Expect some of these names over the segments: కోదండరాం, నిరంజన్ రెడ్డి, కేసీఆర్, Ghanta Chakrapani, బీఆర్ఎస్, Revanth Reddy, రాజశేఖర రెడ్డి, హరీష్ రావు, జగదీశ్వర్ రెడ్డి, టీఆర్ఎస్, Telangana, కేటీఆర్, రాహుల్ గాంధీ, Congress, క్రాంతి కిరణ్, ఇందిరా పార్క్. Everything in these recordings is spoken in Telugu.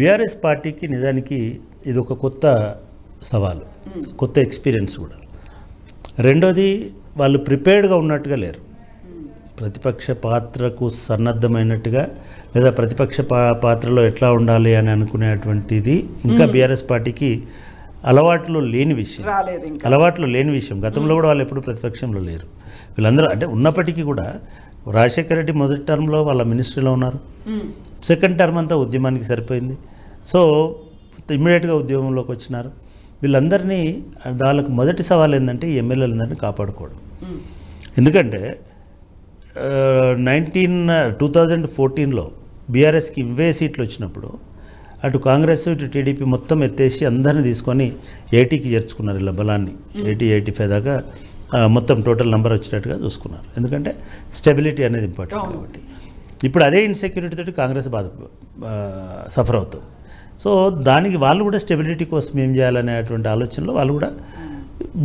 బీఆర్ఎస్ పార్టీకి నిజానికి ఇది ఒక కొత్త సవాలు, కొత్త ఎక్స్పీరియన్స్ కూడా. రెండోది వాళ్ళు ప్రిపేర్డ్గా ఉన్నట్టుగా లేరు, ప్రతిపక్ష పాత్రకు సన్నద్ధమైనట్టుగా లేదా ప్రతిపక్ష పాత్రలో ఎట్లా ఉండాలి అని అనుకునేటువంటిది ఇంకా బీఆర్ఎస్ పార్టీకి అలవాట్లో లేని విషయం, గతంలో కూడా వాళ్ళు ఎప్పుడు ప్రతిపక్షంలో లేరు. వీళ్ళందరూ అంటే ఉన్నప్పటికీ కూడా రాజశేఖర రెడ్డి మొదటి టర్మ్లో వాళ్ళ మినిస్ట్రీలో ఉన్నారు, సెకండ్ టర్మ్ అంతా ఉద్యమానికి సరిపోయింది, సో ఇమ్మీడియట్గా ఉద్యమంలోకి వచ్చినారు. వీళ్ళందరినీ వాళ్ళకు మొదటి సవాల్ ఏంటంటే ఎమ్మెల్యేలందరినీ కాపాడుకోవడం. ఎందుకంటే 2014లో బీఆర్ఎస్కి ఇవే సీట్లు వచ్చినప్పుడు అటు కాంగ్రెస్ ఇటు టీడీపీ మొత్తం ఎత్తేసి అందరిని తీసుకొని 80కి చేర్చుకున్నారు. ఇలా బలాన్ని 80-85 దాకా మొత్తం టోటల్ నెంబర్ వచ్చినట్టుగా చూసుకున్నారు. ఎందుకంటే స్టెబిలిటీ అనేది ఇంపార్టెంట్ కాబట్టి. ఇప్పుడు అదే ఇన్సెక్యూరిటీ తోటి కాంగ్రెస్ సఫర్ అవుతుంది. సో దానికి వాళ్ళు కూడా స్టెబిలిటీ కోసం ఏం చేయాలనేటువంటి ఆలోచనలో వాళ్ళు కూడా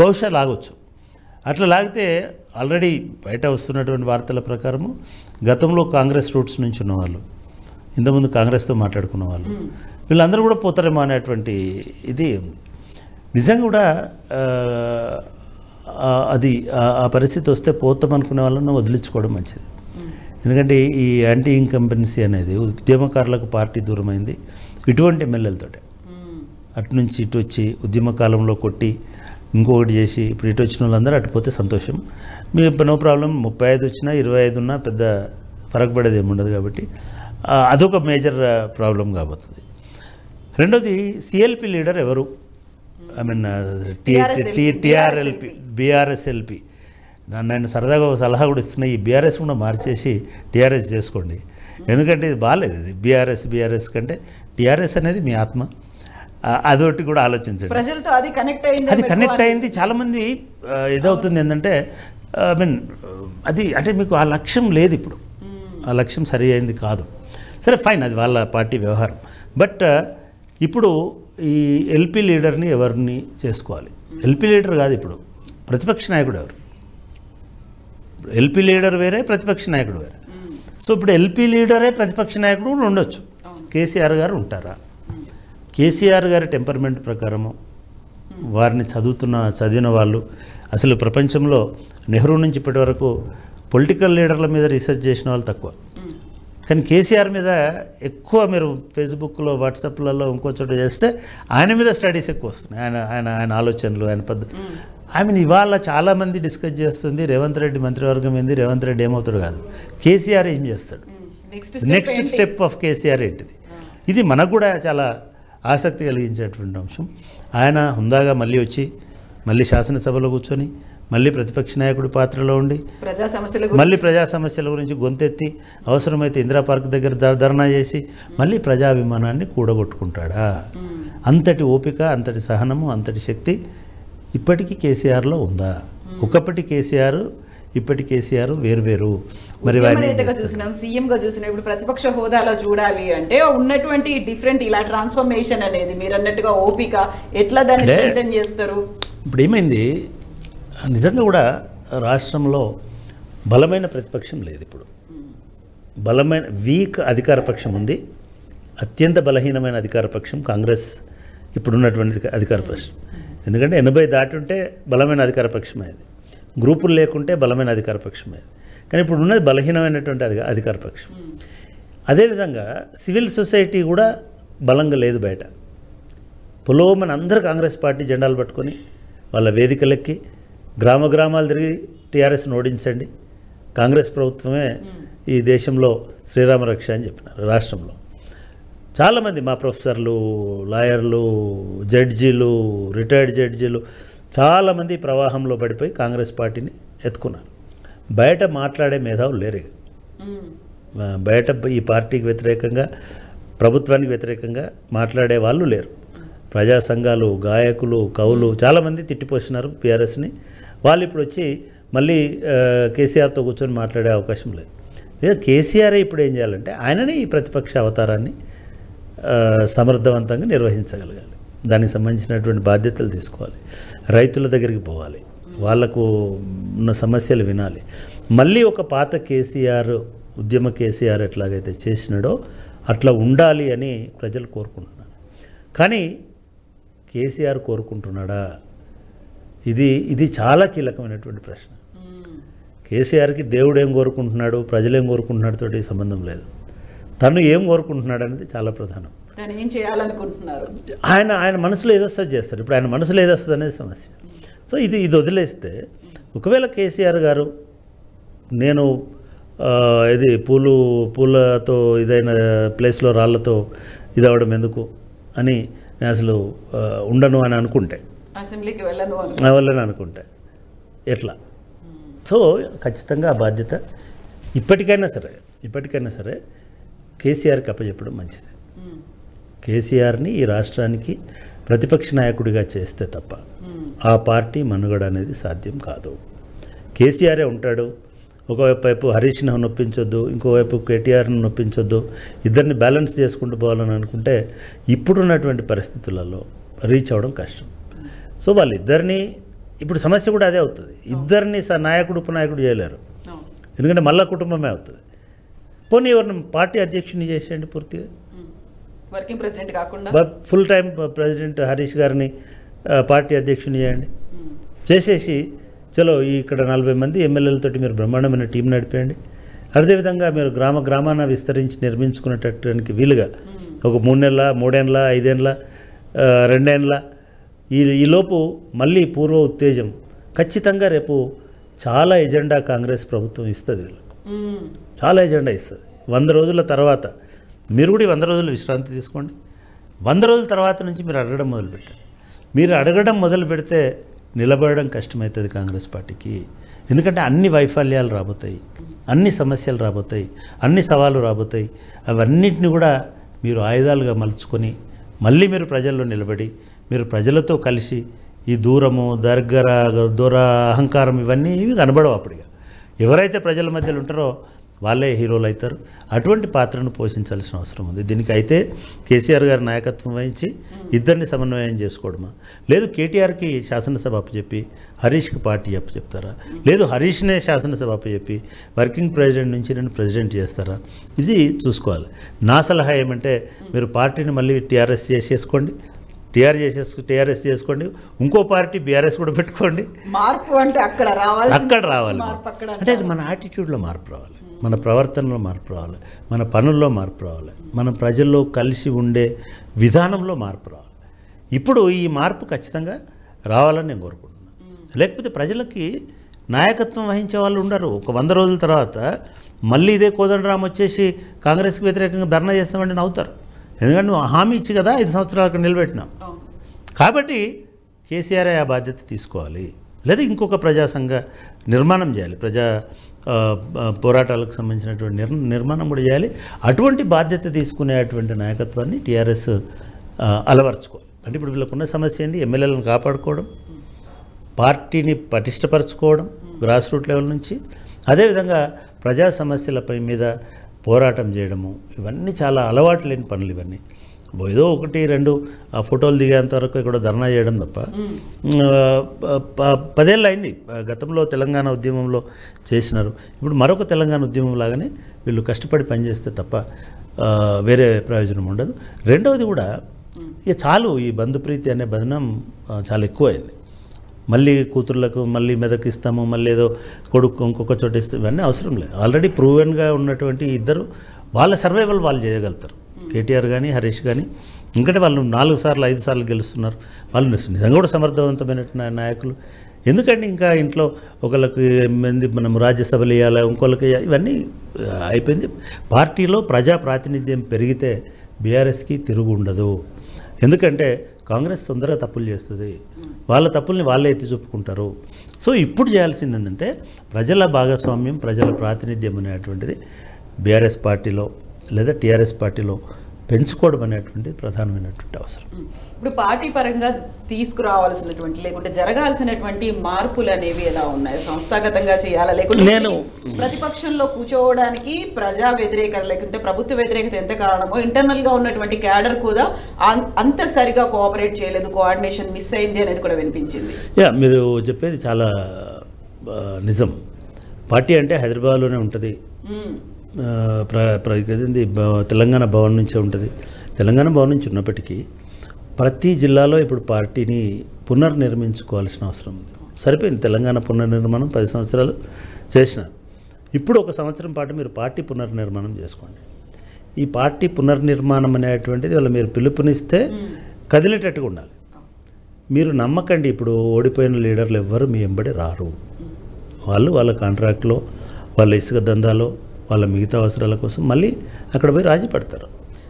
బహుశా లాగొచ్చు. అట్లా లాగితే ఆల్రెడీ బయట వస్తున్నటువంటి వార్తల ప్రకారము గతంలో కాంగ్రెస్ రూట్స్ నుంచి ఉన్నవాళ్ళు, ఇంతకుముందు కాంగ్రెస్తో మాట్లాడుకున్న వాళ్ళు, వీళ్ళందరూ కూడా పోతారేమో అనేటువంటి ఇది ఉంది. నిజంగా కూడా అది ఆ పరిస్థితి వస్తే పోతాం అనుకునే వాళ్ళను వదిలించుకోవడం మంచిది. ఎందుకంటే ఈ యాంటీ ఇన్కంపెన్సీ అనేది ఉద్యమకారులకు పార్టీ దూరమైంది ఇటువంటి ఎమ్మెల్యేలతోటే. అటు నుంచి ఇటు వచ్చి ఉద్యమ కాలంలో కొట్టి ఇంకొకటి చేసి ఇప్పుడు ఇటు వచ్చిన వాళ్ళందరూ అటుపోతే సంతోషం. మీకు నో ప్రాబ్లం, 35 వచ్చినా 25 ఉన్నా పెద్ద ఫరక్ పడేది ఏముండదు. కాబట్టి అదొక మేజర్ ప్రాబ్లం కాబోతుంది. రెండోది సిఎల్పి లీడర్ ఎవరు, ఐ మీన్ టీఆర్ఎల్పి బీఆర్ఎస్ఎల్పి. నేను సరదాగా సలహా కూడా ఇస్తున్నా, ఈ బీఆర్ఎస్ కూడా మార్చేసి టీఆర్ఎస్ చేసుకోండి. ఎందుకంటే ఇది బాగాలేదు, ఇది బీఆర్ఎస్ కంటే టీఆర్ఎస్ అనేది మీ ఆత్మ, అదొకటి కూడా ఆలోచించండి. ప్రజలతో అది కనెక్ట్ అయింది. చాలామంది ఇదవుతుంది ఏంటంటే ఐ మీన్ అది అంటే మీకు ఆ లక్ష్యం లేదు, ఇప్పుడు ఆ లక్ష్యం సరి అయింది కాదు. సరే ఫైన్, అది వాళ్ళ పార్టీ వ్యవహారం. బట్ ఇప్పుడు ఈ ఎల్పీ లీడర్ని ఎవరిని చేసుకోవాలి? ఎల్పీ లీడర్ కాదు, ఇప్పుడు ప్రతిపక్ష నాయకుడు ఎవరు? ఎల్పీ లీడర్ వేరే, ప్రతిపక్ష నాయకుడు వేరే. సో ఇప్పుడు ఎల్పీ లీడరే ప్రతిపక్ష నాయకుడు కూడా ఉండొచ్చు. కేసీఆర్ గారు ఉంటారా? కేసీఆర్ గారి టెంపర్మెంట్ ప్రకారము వారిని చదివిన వాళ్ళు, అసలు ప్రపంచంలో నెహ్రూ నుంచి ఇప్పటి వరకు పొలిటికల్ లీడర్ల మీద రీసెర్చ్ చేసిన వాళ్ళు తక్కువ, కానీ కేసీఆర్ మీద ఎక్కువ. మీరు ఫేస్బుక్లో వాట్సాప్లలో ఇంకో చోట చేస్తే ఆయన మీద స్టడీస్ ఎక్కువ వస్తున్నాయి, ఆయన ఆయన ఆయన ఆలోచనలు, ఆయన పద్ధతి. ఐ మీన్ ఇవాళ చాలామంది డిస్కస్ చేస్తుంది రేవంత్ రెడ్డి మంత్రివర్గం ఏంది, రేవంత్ రెడ్డి ఏమవుతాడు కాదు, కేసీఆర్ ఏం చేస్తాడు, నెక్స్ట్ స్టెప్ ఆఫ్ కేసీఆర్ ఏంటిది. ఇది మనకు కూడా చాలా ఆసక్తి కలిగించేటువంటి అంశం. ఆయన హుందాగా మళ్ళీ శాసనసభలో కూర్చొని మళ్ళీ ప్రతిపక్ష నాయకుడి పాత్రలో ఉండి ప్రజా సమస్యల గురించి గొంతెత్తి అవసరమైతే ఇందిరా పార్క్ దగ్గర ధర్నా చేసి మళ్ళీ ప్రజాభిమానాన్ని కూడగొట్టుకుంటాడా? అంతటి ఓపిక, అంతటి సహనము, అంతటి శక్తి ఇప్పటికీ కేసీఆర్లో ఉందా? ఒకప్పటి కేసీఆర్, ఇప్పటి కేసీఆర్ వేరువేరు. మరి చూసినాం సీఎంగా చూసినా ఇప్పుడు ప్రతిపక్ష హోదాలో చూడాలి అంటే ఉన్నటువంటి డిఫరెంట్ ఇలా ట్రాన్స్ఫర్మేషన్ అనేది మీరు అన్నట్టుగా ఓపిక ఎట్లా దాన్ని సిద్ధం చేస్తారు? ఇప్పుడు ఏమైంది, నిజంగా కూడా రాష్ట్రంలో బలమైన ప్రతిపక్షం లేదు. ఇప్పుడు బలమైన వీక్ అధికార పక్షం ఉంది, అత్యంత బలహీనమైన అధికార పక్షం కాంగ్రెస్ ఇప్పుడున్నటువంటి అధికార పక్షం. ఎందుకంటే 80 దాటి ఉంటే బలమైన అధికార పక్షమే అది, గ్రూపులు లేకుంటే బలమైన అధికార పక్షమే. కానీ ఇప్పుడు ఉన్నది బలహీనమైనటువంటి అధికార పక్షం. అదేవిధంగా సివిల్ సొసైటీ కూడా బలంగా లేదు. బయట పొలోమని అందరూ కాంగ్రెస్ పార్టీ జెండాలు పట్టుకొని వాళ్ళ వేదికలెక్కి గ్రామాలు తిరిగి టీఆర్ఎస్ను ఓడించండి, కాంగ్రెస్ ప్రభుత్వమే ఈ దేశంలో శ్రీరామ రక్ష అని చెప్పినారు. రాష్ట్రంలో చాలామంది మా ప్రొఫెసర్లు, లాయర్లు, జడ్జీలు, రిటైర్డ్ జడ్జీలు చాలామంది ప్రవాహంలో పడిపోయి కాంగ్రెస్ పార్టీని ఎత్తుకున్నారు. బయట మాట్లాడే మేధావులు లేరు. బయట ఈ పార్టీకి వ్యతిరేకంగా, ప్రభుత్వానికి వ్యతిరేకంగా మాట్లాడే వాళ్ళు లేరు. ప్రజా సంఘాలు, గాయకులు, కవులు చాలామంది తిట్టిపోసినారు బీఆర్ఎస్ని. వాళ్ళు ఇప్పుడు వచ్చి మళ్ళీ కేసీఆర్తో కూర్చొని మాట్లాడే అవకాశం లేదు. లేదా కేసీఆరే ఇప్పుడు ఏం చేయాలంటే ఆయననే ఈ ప్రతిపక్ష అవతారాన్ని సమర్థవంతంగా నిర్వహించగలగాలి, దానికి సంబంధించినటువంటి బాధ్యతలు తీసుకోవాలి, రైతుల దగ్గరికి పోవాలి, వాళ్లకు ఉన్న సమస్యలు వినాలి. మళ్ళీ ఒక పాత కేసీఆర్, ఉద్యమ కేసీఆర్ ఎట్లాగైతే చేసినాడో అట్లా ఉండాలి అని ప్రజలు కోరుకుంటున్నారు. కానీ కేసీఆర్ కోరుకుంటున్నాడా? ఇది ఇది చాలా కీలకమైనటువంటి ప్రశ్న. కేసీఆర్కి దేవుడు ఏం కోరుకుంటున్నాడు, ప్రజలు ఏం కోరుకుంటున్నాడు తోటి సంబంధం లేదు. తను ఏం కోరుకుంటున్నాడు అనేది చాలా ప్రధానం. ఏం చేయాలనుకుంటున్నారు ఆయన, ఆయన మనసులో ఏదో వస్తుంది చేస్తారు. ఇప్పుడు ఆయన మనసులో ఏదో వస్తుంది అనేది సమస్య. సో ఇది ఇది వదిలేస్తే ఒకవేళ కేసీఆర్ గారు నేను ఇది పూలతో ఇదైన ప్లేస్లో రాళ్లతో ఇది అవ్వడం ఎందుకు అని నేను అసలు ఉండను అని అనుకుంటే, అసెంబ్లీకి వెళ్ళను అనుకుంటే ఎట్లా? సో ఖచ్చితంగా ఆ బాధ్యత ఇప్పటికైనా సరే కేసీఆర్కి అప్పచెప్పడం మంచిది. కేసీఆర్ని ఈ రాష్ట్రానికి ప్రతిపక్ష నాయకుడిగా చేస్తే తప్ప ఆ పార్టీ మనుగడ అనేది సాధ్యం కాదు. కేసీఆరే ఉంటాడు. ఒకవైపు హరీష్ను నొప్పించొద్దు, ఇంకోవైపు కేటీఆర్ను నొప్పించొద్దు, ఇద్దరిని బ్యాలెన్స్ చేసుకుంటూ పోవాలని అనుకుంటే ఇప్పుడున్నటువంటి పరిస్థితులలో రీచ్ అవ్వడం కష్టం. సో వాళ్ళిద్దరినీ ఇప్పుడు సమస్య కూడా అదే అవుతుంది. ఇద్దరిని నాయకుడు ఉపనాయకుడు చేయలేరు, ఎందుకంటే మళ్ళా కుటుంబమే అవుతుంది. పోనీ ఎవరిని పార్టీ అధ్యక్షుని చేసేయండి, పూర్తిగా వర్కింగ్ ప్రెసిడెంట్ కాకుండా ఫుల్ టైం ప్రెసిడెంట్ హరీష్ గారిని పార్టీ అధ్యక్షుని చేయండి. చేసేసి చలో ఇక్కడ 40 మంది ఎమ్మెల్యేలతోటి మీరు బ్రహ్మాండమైన టీం నడిపేయండి. అదేవిధంగా మీరు గ్రామాన విస్తరించి నిర్మించుకునేటటువంటి వీలుగా ఒక 3 నెలల 3 ఏళ్ళ 5 ఏళ్ళ 2 ఏళ్ళ ఈలోపు మళ్ళీ పూర్వ ఉత్తేజం ఖచ్చితంగా రేపు చాలా ఎజెండా కాంగ్రెస్ ప్రభుత్వం ఇస్తుంది. వీళ్ళకు చాలా ఎజెండా ఇస్తుంది. 100 రోజుల తర్వాత మీరు కూడా 100 రోజులు విశ్రాంతి తీసుకోండి. 100 రోజుల తర్వాత నుంచి మీరు అడగడం మొదలుపెట్టారు. మీరు అడగడం మొదలు పెడితే నిలబడడం కష్టమవుతుంది కాంగ్రెస్ పార్టీకి. ఎందుకంటే అన్ని వైఫల్యాలు రాబోతాయి, అన్ని సమస్యలు రాబోతాయి, అన్ని సవాళ్ళు రాబోతాయి. అవన్నింటినీ కూడా మీరు ఆయుధాలుగా మలుచుకొని మళ్ళీ మీరు ప్రజల్లో నిలబడి మీరు ప్రజలతో కలిసి ఈ దూరము దూర అహంకారం ఇవన్నీ కనబడవు. అప్పటిగా ఎవరైతే ప్రజల మధ్యలో ఉంటారో వాళ్ళే హీరోలు అవుతారు. అటువంటి పాత్రను పోషించాల్సిన అవసరం ఉంది. దీనికైతే కేసీఆర్ గారి నాయకత్వం వహించి ఇద్దరిని సమన్వయం చేసుకోవడమా, లేదు కేటీఆర్కి శాసనసభ అప్పచెప్పి హరీష్కి పార్టీ అప్పచెప్తారా, లేదు హరీష్నే శాసనసభ అప్పచెప్పి వర్కింగ్ ప్రెసిడెంట్ నుంచి నేను ప్రెసిడెంట్ చేస్తారా, ఇది చూసుకోవాలి. నా సలహా ఏమంటే మీరు పార్టీని మళ్ళీ టీఆర్ఎస్ చేసుకోండి, ఇంకో పార్టీ బీఆర్ఎస్ కూడా పెట్టుకోండి. మార్పు అంటే అక్కడ రావాలి. అంటే అది మన యాటిట్యూడ్లో మార్పు రావాలి, మన ప్రవర్తనలో మార్పు రావాలి, మన పనుల్లో మార్పు రావాలి, మన ప్రజల్లో కలిసి ఉండే విధానంలో మార్పు రావాలి. ఇప్పుడు ఈ మార్పు ఖచ్చితంగా రావాలని నేను కోరుకుంటున్నాను. లేకపోతే ప్రజలకి నాయకత్వం వహించే వాళ్ళు ఉండరు. ఒక 100 రోజుల తర్వాత మళ్ళీ ఇదే కోదండరాం వచ్చేసి కాంగ్రెస్కి వ్యతిరేకంగా ధర్నా చేస్తామని నవ్వుతారు. ఎందుకంటే నువ్వు హామీ ఇచ్చి కదా 5 సంవత్సరాలు అక్కడ నిలబెట్టినావు. కాబట్టి కేసీఆర్ ఆ బాధ్యత తీసుకోవాలి, లేదా ఇంకొక ప్రజాసంఘ నిర్మాణం చేయాలి, ప్రజా పోరాటాలకు సంబంధించినటువంటి నిర్మాణం కూడా చేయాలి. అటువంటి బాధ్యత తీసుకునేటువంటి నాయకత్వాన్ని టీఆర్ఎస్ అలవర్చుకోవాలి. అంటే ఇప్పుడు వీళ్ళకున్న సమస్య ఏంది? ఎమ్మెల్యేలను కాపాడుకోవడం, పార్టీని పటిష్టపరచుకోవడం గ్రాస్ రూట్ లెవెల్ నుంచి, అదేవిధంగా ప్రజా సమస్యలపై మీద పోరాటం చేయడము. ఇవన్నీ చాలా అలవాటు లేని పనులు. ఇవన్నీ ఏదో 1-2 ఆ ఫోటోలు దిగేంత వరకు ఇక్కడ ధర్నా చేయడం తప్ప 10 ఏళ్ళు అయింది. గతంలో తెలంగాణ ఉద్యమంలో చేసినారు. ఇప్పుడు మరొక తెలంగాణ ఉద్యమం లాగానే వీళ్ళు కష్టపడి పనిచేస్తే తప్ప వేరే ప్రయోజనం ఉండదు. రెండవది కూడా ఇక చాలు, ఈ బంధుప్రీతి అనే బంధనం చాలా ఎక్కువైంది. మళ్ళీ కూతుర్లకు మళ్ళీ మెదకిస్తాము, మళ్ళీ ఏదో కొడుకు ఇంకొక చోట ఇస్తాము, ఇవన్నీ అవసరం లేదు. ఆల్రెడీ ప్రూవెన్గా ఉన్నటువంటి ఇద్దరు వాళ్ళ సర్వైవల్ వాళ్ళు చేయగలుగుతారు, కేటీఆర్ కానీ హరీష్ కానీ. ఎందుకంటే వాళ్ళు 4 సార్లు 5 సార్లు గెలుస్తున్నారు. వాళ్ళు నిజంగా కూడా సమర్థవంతమైన నాయకులు. ఎందుకంటే ఇంకా ఇంట్లో ఒకళ్ళకి మంది మనం రాజ్యసభలు వేయాలి, ఇంకోళ్ళకి ఇవన్నీ అయిపోయింది. పార్టీలో ప్రజా ప్రాతినిధ్యం పెరిగితే బీఆర్ఎస్కి తిరుగు ఉండదు. ఎందుకంటే కాంగ్రెస్ తొందరగా తప్పులు చేస్తుంది, వాళ్ళ తప్పుల్ని వాళ్ళే ఎత్తి చూపుకుంటారు. సో ఇప్పుడు చేయాల్సింది ఏంటంటే ప్రజల భాగస్వామ్యం, ప్రజల ప్రాతినిధ్యం అనేటువంటిది బీఆర్ఎస్ పార్టీలో లేదా టీఆర్ఎస్ పార్టీలో పెంచుకోవడం అనేటువంటి ప్రధానమైనటువంటి అవసరం. ఇప్పుడు పార్టీ పరంగా తీసుకురావాల్సినటువంటి లేకుంటే జరగాల్సినటువంటి మార్పులు అనేవి ఎలా ఉన్నాయి? సంస్థాగతంగా చేయాలా, లేకుంటే నేను ప్రతిపక్షంలో కూర్చోవడానికి ప్రజా వ్యతిరేకత లేకుంటే ప్రభుత్వ వ్యతిరేకత ఎంత కారణమో ఇంటర్నల్గా ఉన్నటువంటి క్యాడర్ కూడా అంత సరిగా కోఆపరేట్ చేయలేదు, కోఆర్డినేషన్ మిస్ అయింది అనేది కూడా వినిపించింది. యా, మీరు చెప్పేది చాలా నిజం. పార్టీ అంటే హైదరాబాద్లోనే ఉంటుంది, తెలంగాణ భవన్ నుంచే ఉంటుంది. తెలంగాణ భవన్ నుంచి ఉన్నప్పటికీ ప్రతి జిల్లాలో ఇప్పుడు పార్టీని పునర్నిర్మించుకోవాల్సిన అవసరం ఉంది. సరిపోయింది తెలంగాణ పునర్నిర్మాణం 10 సంవత్సరాలు చేసినారు. ఇప్పుడు 1 సంవత్సరం పాటు మీరు పార్టీ పునర్నిర్మాణం చేసుకోండి. ఈ పార్టీ పునర్నిర్మాణం అనేటువంటిది వాళ్ళు మీరు పిలుపునిస్తే కదిలేటట్టుగా ఉండాలి. మీరు నమ్మకండి, ఇప్పుడు ఓడిపోయిన లీడర్లు ఎవ్వరు మీ వెంబడి రారు. వాళ్ళు వాళ్ళ కాంట్రాక్ట్లో, వాళ్ళ ఇసుక దందాలో, వాళ్ళ మిగతా అవసరాల కోసం మళ్ళీ అక్కడ పోయి రాజీ పడతారు.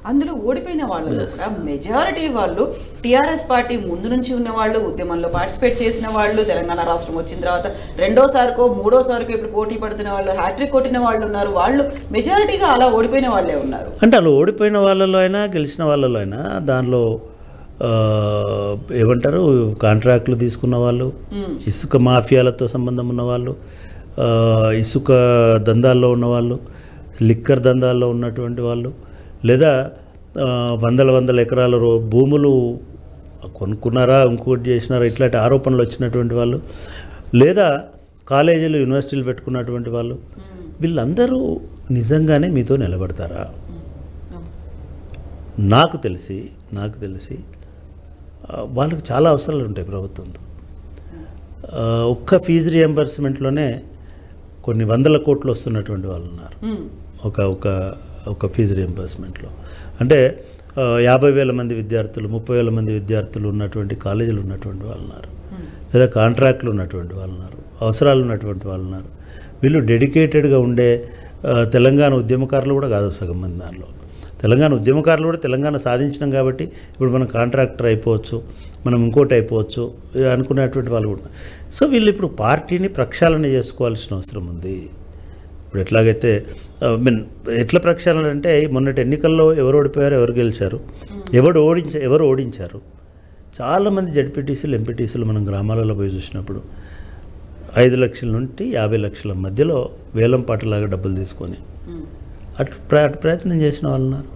అందులో ఓడిపోయిన వాళ్ళలో కూడా మెజారిటీ వాళ్ళు టీఆర్ఎస్ పార్టీ ముందు నుంచి ఉన్నవాళ్ళు, ఉద్యమంలో పార్టిసిపేట్ చేసిన వాళ్ళు, తెలంగాణ రాష్ట్రం వచ్చిన తర్వాత రెండోసారికో మూడోసారికో ఇప్పుడు పోటీ పడుతున్న వాళ్ళు, హ్యాట్రిక్ కొట్టిన వాళ్ళు ఉన్నారు. వాళ్ళు మెజారిటీగా అలా ఓడిపోయిన వాళ్ళే ఉన్నారు. అంటే అలా ఓడిపోయిన వాళ్ళలో అయినా గెలిచిన వాళ్ళలో అయినా దానిలో ఏమంటారు, కాంట్రాక్ట్లు తీసుకున్న వాళ్ళు, ఇసుక మాఫియాలతో సంబంధం ఉన్నవాళ్ళు, ఇసుక దందాల్లో ఉన్నవాళ్ళు, లిక్కర్ దందాల్లో ఉన్నటువంటి వాళ్ళు, లేదా వందల ఎకరాల భూములు కొనుక్కున్నారా ఇంకోటి చేసినారా ఇట్లాంటి ఆరోపణలు వచ్చినటువంటి వాళ్ళు, లేదా కాలేజీలు యూనివర్సిటీలు పెట్టుకున్నటువంటి వాళ్ళు, వీళ్ళందరూ నిజంగానే మీతో నిలబడతారా? నాకు తెలిసి వాళ్ళకు చాలా అవసరాలు ఉంటాయి ప్రభుత్వంతో. ఒక్క ఫీజు రియంబర్స్మెంట్లోనే కొన్ని 100 కోట్లు వస్తున్నటువంటి వాళ్ళు ఉన్నారు. ఒక ఒక ఒక ఫీజు రియంబర్స్మెంట్లో అంటే 50,000 మంది విద్యార్థులు, 30,000 మంది విద్యార్థులు ఉన్నటువంటి కాలేజీలు ఉన్నటువంటి వాళ్ళు ఉన్నారు, లేదా కాంట్రాక్ట్లు ఉన్నటువంటి వాళ్ళు ఉన్నారు, అవసరాలు ఉన్నటువంటి వాళ్ళు ఉన్నారు. వీళ్ళు డెడికేటెడ్గా ఉండే తెలంగాణ ఉద్యమకారులు కూడా కాదు సగం మంది. దానిలో తెలంగాణ ఉద్యమకారులు కూడా తెలంగాణ సాధించినాం కాబట్టి ఇప్పుడు మనం కాంట్రాక్టర్ అయిపోవచ్చు, మనం ఇంకోటి అయిపోవచ్చు అనుకునేటువంటి వాళ్ళు కూడా. సో వీళ్ళు ఇప్పుడు పార్టీని ప్రక్షాళన చేసుకోవాల్సిన అవసరం ఉంది. ఇప్పుడు ఎట్లాగైతే ఎట్లా ప్రక్షాళన అంటే, మొన్నటి ఎన్నికల్లో ఎవరు ఓడిపోయారు, ఎవరు గెలిచారు, ఎవరు ఓడించారు. చాలామంది జడ్పీటీసీలు, ఎంపీటీసీలు మనం గ్రామాలలో పోయి చూసినప్పుడు 5 లక్షల నుండి 50 లక్షల మధ్యలో వేలం పాటలాగా డబ్బులు తీసుకొని అటు ప్రయత్నం చేసిన వాళ్ళు ఉన్నారు.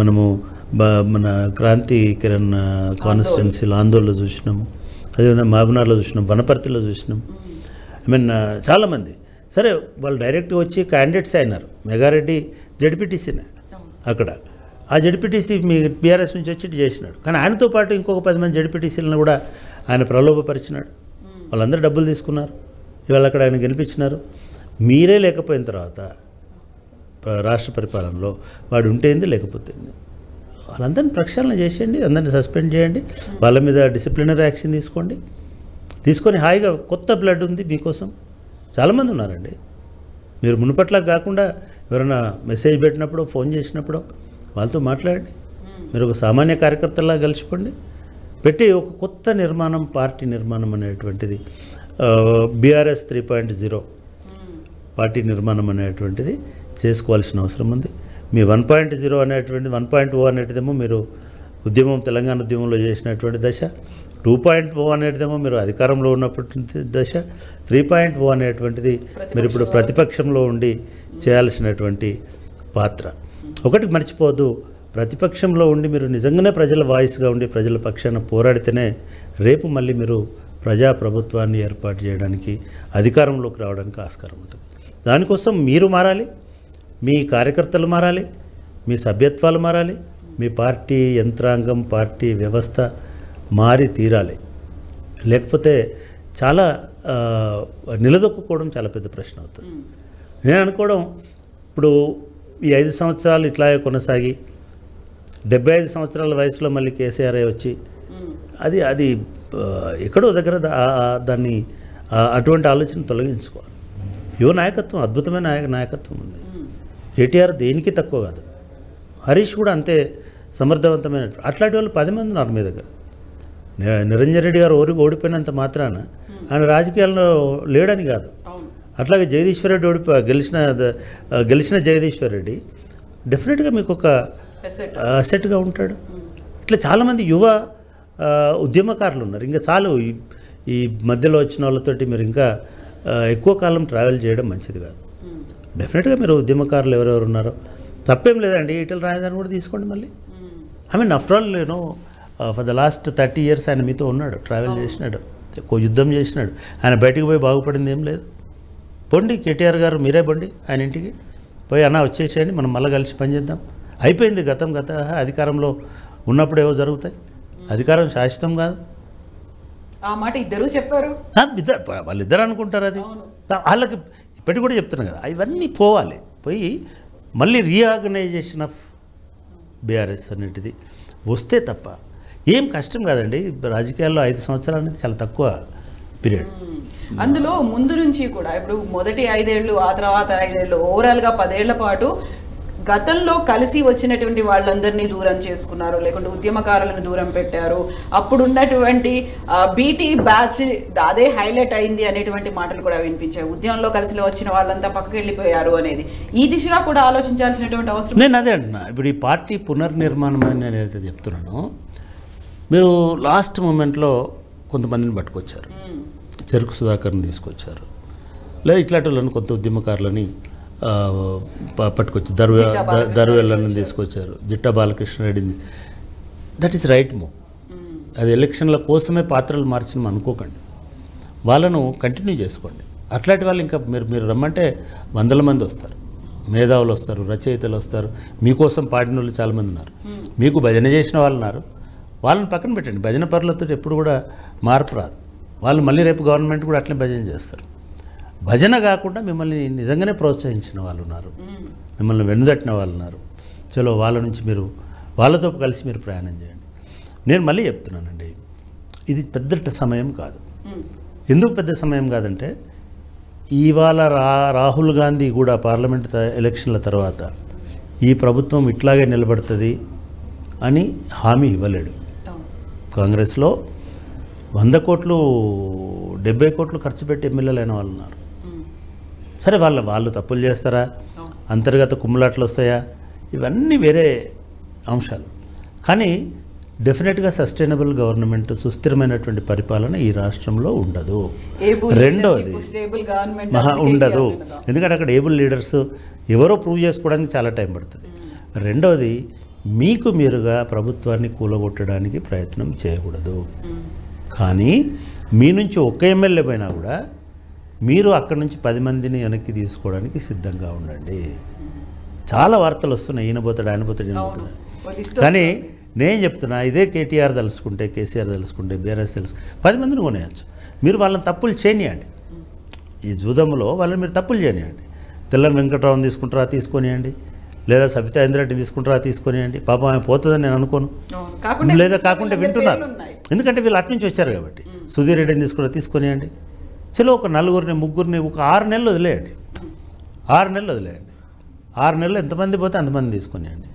మనము మన క్రాంతి కిరణ్ కాన్స్టిట్యున్సీలో, ఆందోళనలో చూసినాము, అదేవిధంగా మహబూబ్నగర్లో చూసినాం, వనపర్తిలో చూసినాం. ఐ మీన్ చాలామంది సరే వాళ్ళు డైరెక్ట్గా వచ్చి క్యాండిడేట్స్ అయినారు. మెగారెడ్డి జడ్పీటీసీనే అక్కడ. ఆ జడ్పీటీసీ మీ బీఆర్ఎస్ నుంచి వచ్చి చేసినాడు, కానీ ఆయనతో పాటు ఇంకొక 10 మంది జడ్పీటీసీలను కూడా ఆయన ప్రలోభపరిచినాడు. వాళ్ళందరూ డబ్బులు తీసుకున్నారు, ఇవాళ అక్కడ ఆయన గెలిపించినారు. మీరే లేకపోయిన తర్వాత రాష్ట్ర పరిపాలనలో వాడు ఉంటేంది లేకపోతేంది. వాళ్ళందరినీ ప్రక్షాళన చేసేయండి, అందరినీ సస్పెండ్ చేయండి, వాళ్ళ మీద డిసిప్లినరీ యాక్షన్ తీసుకొని హాయిగా కొత్త బ్లడ్ ఉంది మీకోసం. చాలామంది ఉన్నారండి. మీరు మునుపట్లా కాకుండా ఎవరైనా మెసేజ్ పెట్టినప్పుడు, ఫోన్ చేసినప్పుడు వాళ్ళతో మాట్లాడండి. మీరు ఒక సామాన్య కార్యకర్తలా కలిసిపోండి. పెట్టి ఒక కొత్త నిర్మాణం, పార్టీ నిర్మాణం అనేటువంటిది, బీఆర్ఎస్ 3.0 పార్టీ నిర్మాణం అనేటువంటిది చేసుకోవాల్సిన అవసరం ఉంది. మీ 1.0 అనేటువంటిది, 1.0 అనేటిదేమో మీరు ఉద్యమం, తెలంగాణ ఉద్యమంలో చేసినటువంటి దశ, 2.0 అనేటిదేమో మీరు అధికారంలో ఉన్నటువంటి దశ, 3.0 అనేటువంటిది మీరు ఇప్పుడు ప్రతిపక్షంలో ఉండి చేయాల్సినటువంటి పాత్ర. ఒకటి మర్చిపోవద్దు, ప్రతిపక్షంలో ఉండి మీరు నిజంగానే ప్రజల వాయిస్గా ఉండి ప్రజల పక్షాన పోరాడితేనే రేపు మళ్ళీ మీరు ప్రజాప్రభుత్వాన్ని ఏర్పాటు చేయడానికి, అధికారంలోకి రావడానికి ఆస్కారం ఉంటుంది. దానికోసం మీరు మారాలి, మీ కార్యకర్తలు మారాలి, మీ సభ్యత్వాలు మారాలి, మీ పార్టీ యంత్రాంగం, పార్టీ వ్యవస్థ మారి తీరాలి. లేకపోతే చాలా నిలదొక్కుకోవడం చాలా పెద్ద ప్రశ్న అవుతుంది. నేను అనుకోవడం ఇప్పుడు ఈ 5 సంవత్సరాలు ఇట్లాగే కొనసాగి 75 సంవత్సరాల వయసులో మళ్ళీ కేసీఆర్ వచ్చి అది ఎక్కడో దగ్గర దాన్ని అటువంటి ఆలోచన తొలగించుకోవాలి. యువ నాయకత్వం, అద్భుతమైన నాయకత్వం ఉంది. కేటీఆర్ దేనికి తక్కువ కాదు, హరీష్ కూడా అంతే సమర్థవంతమైన. అట్లాంటి వాళ్ళు 10 మంది ఉన్నారు మీ దగ్గర. నిరంజన్ రెడ్డి గారు ఓడిపోయినంత మాత్రాన ఆయన రాజకీయాల్లో లేడని కాదు. అట్లాగే జగదీశ్వర్ రెడ్డి గెలిచిన జగదీశ్వర్ రెడ్డి డెఫినెట్గా మీకు ఒక అసెట్గా ఉంటాడు. ఇట్లా చాలామంది యువ ఉద్యమకారులు ఉన్నారు. ఇంకా చాలు ఈ మధ్యలో వచ్చిన వాళ్ళతోటి మీరు ఇంకా ఎక్కువ కాలం ట్రావెల్ చేయడం మంచిది కాదు. డెఫినెట్గా మీరు ఉద్యమకారులు ఎవరెవరు ఉన్నారో, తప్పేం లేదండి. ఈటల రాజధాని కూడా తీసుకోండి మళ్ళీ. ఐ మీన్ ఆఫ్టర్ ఆల్ నేను ఫర్ ద లాస్ట్ 30 years ఆయన మీతో ఉన్నాడు, ట్రావెల్ చేసినాడు, యుద్ధం చేసినాడు. ఆయన బయటకు పోయి బాగుపడింది ఏం లేదు. పోండి కేటీఆర్ గారు మీరే బండి ఆయన ఇంటికి, పోయి అన్న వచ్చేసేయండి మనం మళ్ళీ కలిసి పని చేద్దాం అయిపోయింది గతం గత అధికారంలో ఉన్నప్పుడు ఏవో జరుగుతాయి అధికారం శాశ్వతం కాదు ఆ మాట ఇద్దరు చెప్పారు వాళ్ళిద్దరు అనుకుంటారు అది వాళ్ళకి ఇప్పటికి కూడా చెప్తున్నారు కదా ఇవన్నీ పోవాలి పోయి మళ్ళీ రీఆర్గనైజేషన్ ఆఫ్ బీఆర్ఎస్ అనేది వస్తే తప్ప ఏం కష్టం కాదండి రాజకీయాల్లో 5 సంవత్సరాలు అనేది చాలా తక్కువ పీరియడ్ అందులో ముందు నుంచి కూడా ఇప్పుడు మొదటి 5 ఏళ్ళు ఆ తర్వాత 5 ఏళ్ళు ఓవరాల్ గా 10 ఏళ్ల పాటు గతంలో కలిసి వచ్చినటువంటి వాళ్ళందరినీ దూరం చేసుకున్నారు లేకుంటే ఉద్యమకారులను దూరం పెట్టారు అప్పుడు ఉన్నటువంటి బీటీ బ్యాచ్ అదే హైలైట్ అయింది అనేటువంటి మాటలు కూడా వినిపించాయి ఉద్యమంలో కలిసి వచ్చిన వాళ్ళంతా పక్కకి వెళ్ళిపోయారు అనేది ఈ దిశగా కూడా ఆలోచించాల్సినటువంటి అవసరం నేను అదే అంటున్నా ఇప్పుడు ఈ పార్టీ పునర్నిర్మాణం అని నేను ఏదైతే చెప్తున్నానో మీరు లాస్ట్ మూమెంట్లో కొంతమందిని పట్టుకొచ్చారు చెరుకు సుధాకర్ని తీసుకొచ్చారు లేదా ఇట్లాంటి వాళ్ళని కొంత ఉద్యమకారులని పట్టుకొచ్చి దర్వేళ్ళని తీసుకొచ్చారు జిట్టా బాలకృష్ణ రెడ్డిని దట్ ఈస్ రైట్ మూవ్ అది ఎలక్షన్ల కోసమే పాత్రలు మార్చడం అనుకోకండి వాళ్ళను కంటిన్యూ చేసుకోండి అట్లాంటి వాళ్ళు ఇంకా మీరు రమ్మంటే వందల మంది వస్తారు మేధావులు వస్తారు రచయితలు వస్తారు మీకోసం పాడిన వాళ్ళు చాలామంది ఉన్నారు మీకు భజన చేసిన వాళ్ళు ఉన్నారు వాళ్ళని పక్కన పెట్టండి భజన పరులతో ఎప్పుడు కూడా మార్పు రాదు వాళ్ళు మళ్ళీ రేపు గవర్నమెంట్ కూడా అట్లనే భజన చేస్తారు భజన కాకుండా మిమ్మల్ని నిజంగానే ప్రోత్సహించిన వాళ్ళు ఉన్నారు మిమ్మల్ని వెన్నుదట్టిన వాళ్ళు ఉన్నారు చలో వాళ్ళ నుంచి మీరు వాళ్ళతో కలిసి మీరు ప్రయాణం చేయండి నేను మళ్ళీ చెప్తున్నానండి ఇది పెద్ద సమయం కాదు ఎందుకు పెద్ద సమయం కాదంటే ఇవాళ రాహుల్ గాంధీ కూడా పార్లమెంట్ ఎలక్షన్ల తర్వాత ఈ ప్రభుత్వం ఇట్లాగే నిలబడుతుంది అని హామీ ఇవ్వలేడు కాంగ్రెస్లో 100 కోట్లు 70 కోట్లు ఖర్చు పెట్టి ఎమ్మెల్యేలు అయిన వాళ్ళు ఉన్నారు సరే వాళ్ళు తప్పులు చేస్తారా అంతర్గత కుమ్ములాట్లు వస్తాయా ఇవన్నీ వేరే అంశాలు కానీ డెఫినెట్గా సస్టైనబుల్ గవర్నమెంట్ సుస్థిరమైనటువంటి పరిపాలన ఈ రాష్ట్రంలో ఉండదు రెండోది ఉండదు ఎందుకంటే అక్కడ ఏబుల్ లీడర్స్ ఎవరో ప్రూవ్ చేసుకోవడానికి చాలా టైం పడుతుంది రెండోది మీకు మీరుగా ప్రభుత్వాన్ని కూలగొట్టడానికి ప్రయత్నం చేయకూడదు కానీ మీ నుంచి ఒక్క ఎమ్మెల్యే పోయినా కూడా మీరు అక్కడి నుంచి 10 మందిని వెనక్కి తీసుకోవడానికి సిద్ధంగా ఉండండి చాలా వార్తలు వస్తున్నాయి ఈయన పోతాడు ఆయన పోతాడు కానీ నేను చెప్తున్నా ఇదే కేటీఆర్ తలుసుకుంటే కేసీఆర్ తలుసుకుంటే బీఆర్ఎస్ తెలుసుకుంటే 10 మందిని కొనేయచ్చు మీరు వాళ్ళని తప్పులు చేయనియండి ఈ జూదంలో వాళ్ళని మీరు తప్పులు చేయనియండి తెల్లని వెంకటరావుని తీసుకుంటారా తీసుకొనియండి లేదా సబితా ఇంద్రెడ్డిని తీసుకుంటారా తీసుకొనియండి పాపం ఆయన పోతుందని నేను అనుకోను లేదా కాకుండా వింటున్నారు ఎందుకంటే వీళ్ళు అటు నుంచి వచ్చారు కాబట్టి సుధీర్ రెడ్డిని తీసుకొనియండి చలో ఒక 4 ముగ్గురిని ఒక 6 నెలలు వదిలేయండి 6 నెలలు వదిలేయండి 6 నెలలు ఎంతమంది పోతే అంతమంది తీసుకొనియండి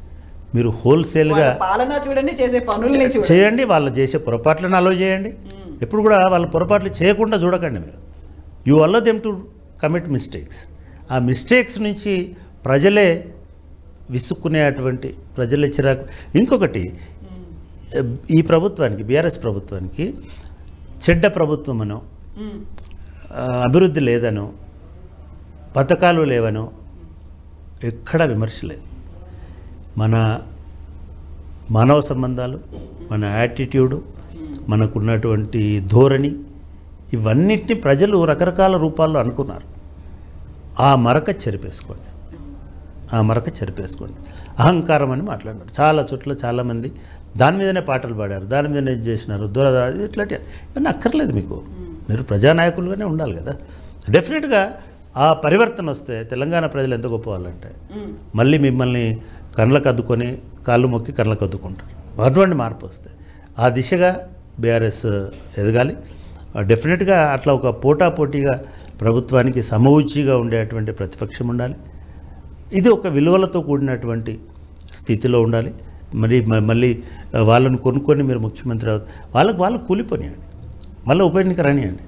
మీరు హోల్సేల్గా చేయండి వాళ్ళు చేసే పొరపాట్లను అలో చేయండి ఎప్పుడు కూడా వాళ్ళ పొరపాట్లు చేయకుండా చూడకండి మీరు you allow them to commit mistakes ఆ మిస్టేక్స్ నుంచి ప్రజలే విసుక్కునేటువంటి ప్రజల చిరాకు ఇంకొకటి ఈ ప్రభుత్వానికి బీఆర్ఎస్ ప్రభుత్వానికి చెడ్డ ప్రభుత్వం అనో అభివృద్ధి లేదనో పథకాలు లేవనో ఎక్కడా విమర్శలేదు మానవ సంబంధాలు మన యాటిట్యూడు మనకున్నటువంటి ధోరణి ఇవన్నిటిని ప్రజలు రకరకాల రూపాల్లో అనుకున్నారు ఆ మరక చెరిపేసుకోండి అహంకారం అని మాట్లాడారు చాలా చోట్ల చాలామంది దాని మీదనే పాటలు పాడారు దాని మీదనే చేసినారు ఇట్లాంటి ఇవన్నీ అక్కర్లేదు మీకు మీరు ప్రజానాయకులుగానే ఉండాలి కదా డెఫినెట్గా ఆ పరివర్తన వస్తే తెలంగాణ ప్రజలు ఎంత గొప్పవాళ్ళంటే మళ్ళీ మిమ్మల్ని కళ్ళకు అద్దుకొని కాళ్ళు మొక్కి కళ్ళకు అద్దుకుంటారు అటువంటి మార్పు వస్తే ఆ దిశగా బీఆర్ఎస్ ఎదగాలి డెఫినెట్గా అట్లా ఒక పోటాపోటీగా ప్రభుత్వానికి సమవుచిగా ఉండేటువంటి ప్రతిపక్షం ఉండాలి ఇది ఒక విలువలతో కూడినటువంటి స్థితిలో ఉండాలి మళ్ళీ వాళ్ళని కొనుక్కొని మీరు ముఖ్యమంత్రి వాళ్ళు కూలిపోనియండి మళ్ళీ ఉప ఎన్నిక రానియండి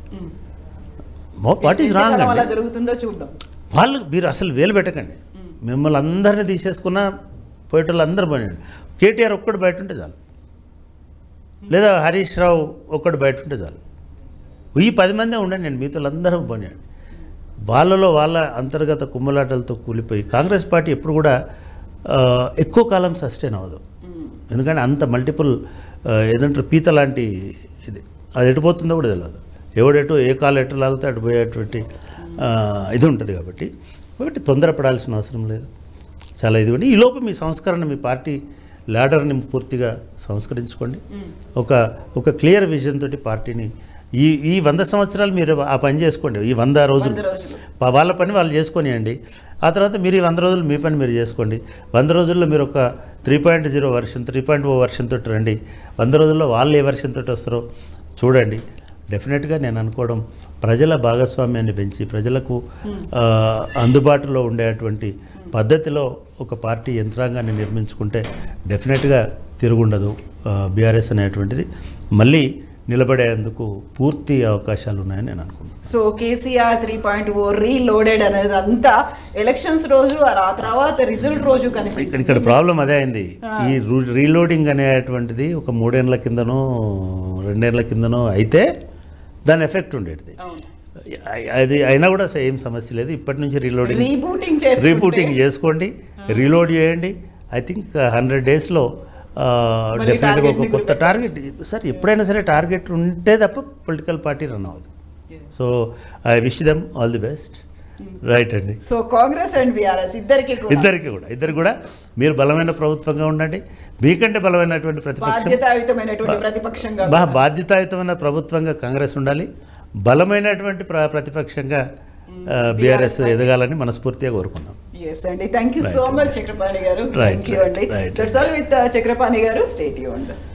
వాట్ ఈజ్ రాంగ్ వాళ్ళు మీరు అసలు వేలు పెట్టకండి మిమ్మల్ని అందరినీ తీసేసుకున్నా పోయేటోళ్ళు అందరూ పోనియండి కేటీఆర్ ఒక్కడు బయట ఉంటే చాలు లేదా హరీష్ రావు ఒక్కడు బయట ఉంటే చాలు ఈ 10 మందే ఉండండి నేను మీతో అందరూ పోనియండి వాళ్ళలో వాళ్ళ అంతర్గత కుమ్మలాటలతో కూలిపోయి కాంగ్రెస్ పార్టీ ఎప్పుడు కూడా ఎక్కువ కాలం సస్టైన్ అవ్వదు ఎందుకంటే అంత మల్టిపుల్ ఏదంటారు పీత లాంటి ఇది అది ఎటుపోతుందో కూడా తెలియదు ఎవడెటు ఏ కాలు ఎటు లాగితే అటు పోయేటువంటి ఇది ఉంటుంది కాబట్టి కాబట్టి తొందరపడాల్సిన అవసరం లేదు. చాలా ఇదిగోండి, ఈ లోపు మీ సంస్కరణ మీ పార్టీ లాడర్ని పూర్తిగా సంస్కరించుకోండి. ఒక ఒక క్లియర్ విజన్ తోటి పార్టీని ఈ ఈ 100 సంవత్సరాలు మీరు ఆ పని చేసుకోండి. ఈ 100 రోజులు వాళ్ళ పని వాళ్ళు చేసుకొనియండి. ఆ తర్వాత మీరు ఈ 100 రోజులు మీ పని మీరు చేసుకోండి. 100 రోజుల్లో మీరు ఒక 3.0 వర్షన్ 3.0 వర్షన్ తోటి రండి. 100 రోజుల్లో వాళ్ళు ఏ వర్షన్ తోటి వస్తారో చూడండి. డెఫినెట్గా నేను అనుకోవడం ప్రజల భాగస్వామ్యాన్ని పెంచి ప్రజలకు అందుబాటులో ఉండేటువంటి పద్ధతిలో ఒక పార్టీ యంత్రాంగాన్ని నిర్మించుకుంటే డెఫినెట్గా తిరుగుండదు. బీఆర్ఎస్ అనేటువంటిది మళ్ళీ నిలబడేందుకు పూర్తి అవకాశాలు ఉన్నాయని నేను అనుకుంటున్నాను. సో కేసీఆర్ 3.0 రీలోడెడ్ అనేది అంతా ఎలక్షన్స్ రోజు ఆ తర్వాత రిజల్ట్ రోజు కనిపిస్తుంది. ఇక్కడ ప్రాబ్లం అదే అయింది. ఈ రీలోడింగ్ అనేటువంటిది ఒక 3 ఏళ్ల కిందనో 2 ఏళ్ల కిందనో అయితే దాని ఎఫెక్ట్ ఉండేది. అది అయినా కూడా ఏం సమస్య లేదు. ఇప్పటి నుంచి రీబూటింగ్ చేసుకోండి, రీలోడ్ చేయండి. ఐ థింక్ 100 డేస్లో డెఫినెట్గా ఒక కొత్త టార్గెట్ సార్. ఎప్పుడైనా సరే టార్గెట్ ఉంటే తప్ప పొలిటికల్ పార్టీ రన్ అవ్వదు. So I wish them all the best. Right అండి. సో కాంగ్రెస్ అండ్ బీఆర్ఎస్ ఇద్దరికి కూడా మీరు బలమైన ప్రభుత్వంగా ఉండండి. మీకంటే బలమైనటువంటి ప్రతిపక్షంగా బాధ్యతాయుతమైన ప్రభుత్వంగా కాంగ్రెస్ ఉండాలి. బలమైనటువంటి ప్రతిపక్షంగా బీఆర్ఎస్ ఎదగాలని మనస్ఫూర్తిగా కోరుకుందాం. Yes, Andy. Thank you so much, Chakrapani garu. Thank you, Andy. That's all with Chakrapani garu. Stay tuned.